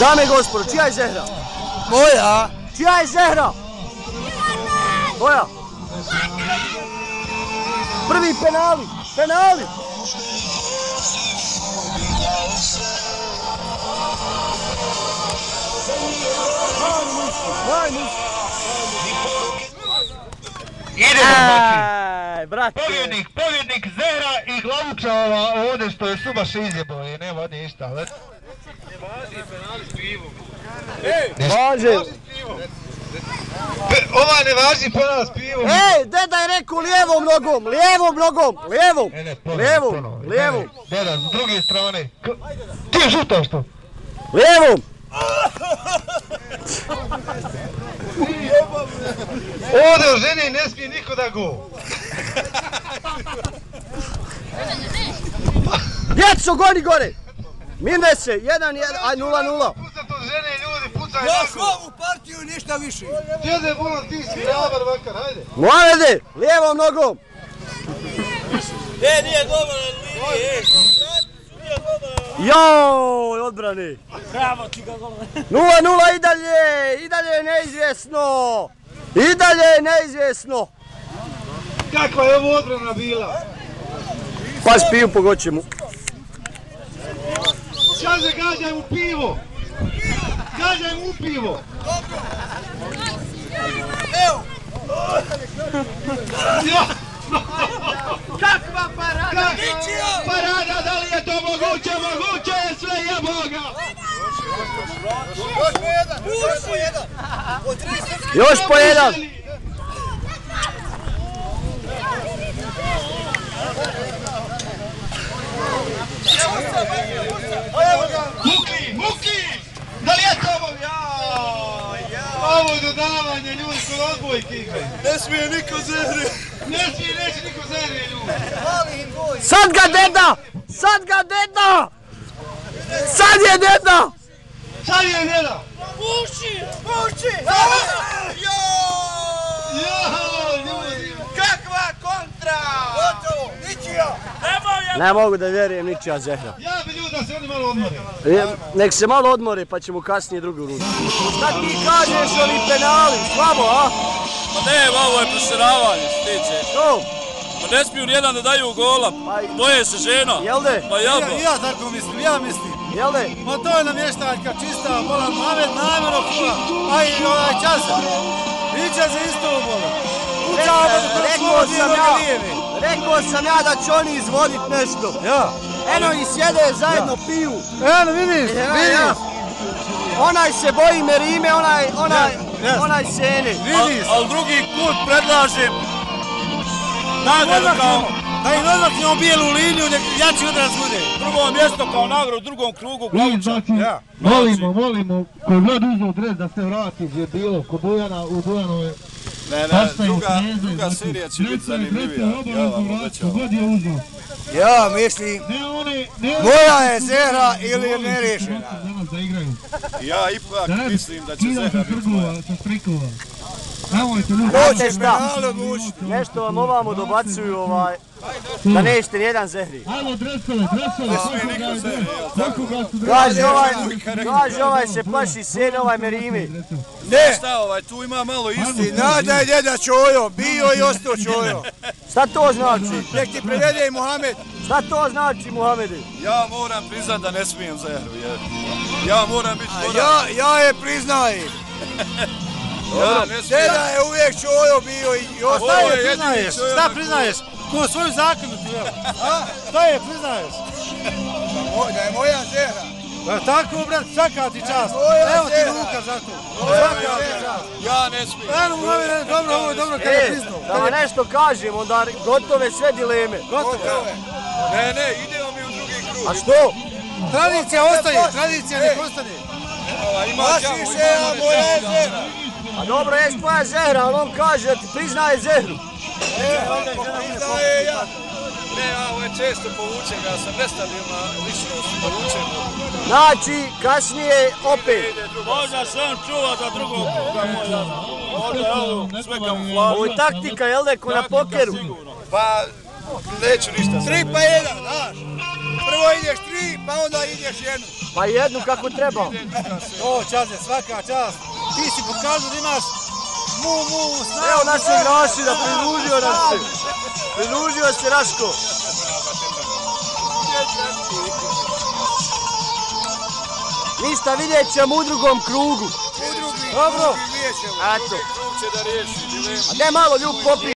Dame i gospodo, čija je Zehra? Moja. Čija je Zehra? Moja. Prvi penali, penali. Pobjednik, pobjednik Zehra i Glavuča ova ovdje što je Subaš izjebao i nema od ništa, ali... Važi penali s pivom. Ej, važi s pivom. Ova ne važi penali s pivom. Ej, deda je rekao lijevom nogom, lijevom nogom, lijevom, lijevom, lijevom. Deda, s druge strane. Ti je žutaš to? Lijevom. Ovdje u ženi ne smije niko da go. Djeco, goni gore! Mine se, 1-1, 0-0. Pucati od žene i ljudi, pucaj nako. Još ovu partiju i ništa više. Djede, volim ti si rabar vakar, hajde. Mojede, lijevom nogom. E, nije dobro na liniji, joj, odbrani. Bravo ti ga dobro. 0-0 i dalje, i dalje je neizvjesno. I dalje je neizvjesno. Kakva je ovo odbrana bila? Paš piju po goćemu. Kaže, gađaj mu pivo! Gađaj mu pivo! Dobro! Evo! Kakva parada! Kakva parada, da li je to moguće? Moguće je sve jeboga! Još po jedan! Još po jedan! Još po jedan! Mukli, Mukli! Da li je to ovo? Ovo je dodavanje, ljudi su odbojke igre. Ne smije niko Zehre. Ne smije neći niko Zehre, ljudi. Sad ga deda! Sad ga deda! Sad je deda! Sad je deda! Puši! Puši! Joj, ljudi! Kakva kontra! Gotovo! Ničija! Ne mogu da vjerujem ničija Zehra. Ja bi ljudi da se oni malo odmore. Nek se malo odmore pa ćemo kasnije drugu ruču. Šta ti kažeš ovi penali? Slabo, a? Pa ne, ovo je presiravanje što tiče. Što? Pa ne smiju nijedan da daju gola. Boje se žena. Jel de? Pa jabo. Ja tako mislim, ja mislim. Jel de? Pa to je namještaljka čista, bolan Mamed, najmano kula. A i onaj Čaza. I Čaza isto u bolan. U Čaza preko dvije lijeve. Rekao sam ja da će oni izvodit nešto. Eno i sjede zajedno piju. Eno vidiš, vidiš. Onaj se boji Merime, onaj Sene. Vidiš. Ali drugi put predlažem nagradu kao... Da ih odmaknemo bijelu liniju, nek jači odraz bude. Drugo mjesto kao nagradu u drugom krugu. Volimo, volimo. Ko gled uzeo dres da se vrati gdje je bilo. Ko Bojana u Bojanove. Ne, ne, druga serija će biti zanimljivija, ja vam obećao. Ja mislim, moja je Zehra ili je nerešena. Ja ipak mislim da će Zehra biti moja. Dođe šta, nešto vam ovamo dobacuju da nećete nijedan Zehri. Kaže ovaj se plaši Sene, ovaj Merimi. Ne, tu ima malo isti. Nada je djeda Čojo, bio i ostao Čojo. Šta to znači? Nek ti prevede i Mohamed. Šta to znači, Mohamede? Ja moram priznat da ne smijem Zehru. Ja moram biti moram. Ja je priznajem. Deda je uvijek Čojo bio i ostao je. Šta priznaješ? Ko svoju zakinuti, jel? Šta je priznaješ? Da je moja Zehra. Tako, brat, svaka ti čast. Evo ti ruka za to. Svaka ti čast. Ja ne smijem. Eno, Mohamede, dobro, ovo je dobro kada je priznao. Da vam nešto kažem, onda gotove sve dileme. Gotove? Ne, idemo mi u drugi krug. A što? Tradicija ostaje, tradicija nek ostane. Vaši se, a moja je Zehra. A dobro, ješ tvoja Zehra, ali on kaže da ti priznaje Zehru. Priznaje ja. Ne, ovo je često povučen, ja sam nestabilna ličnost povučen. Znači, kasnije opet. Možda sam čuva za drugog koga možda. Možda je ovo sve kamuflažno. Ovo je taktika, jel da je ko na pokeru? Pa, neću ništa. 3-1, znaš. Prvo ideš tri, pa onda ideš jednu. Pa jednu kako treba. O, čaze, svaka čast. Ti si pokazao da imaš mu, snagu. Evo naši igrači, da pridružio nam se. Pridružio se Raško. Ništa, vidjet ćemo u drugom krugu. U drugom krugu vidjet ćemo. U drugom krugu će da riješi dilema. A ne malo ljub popi.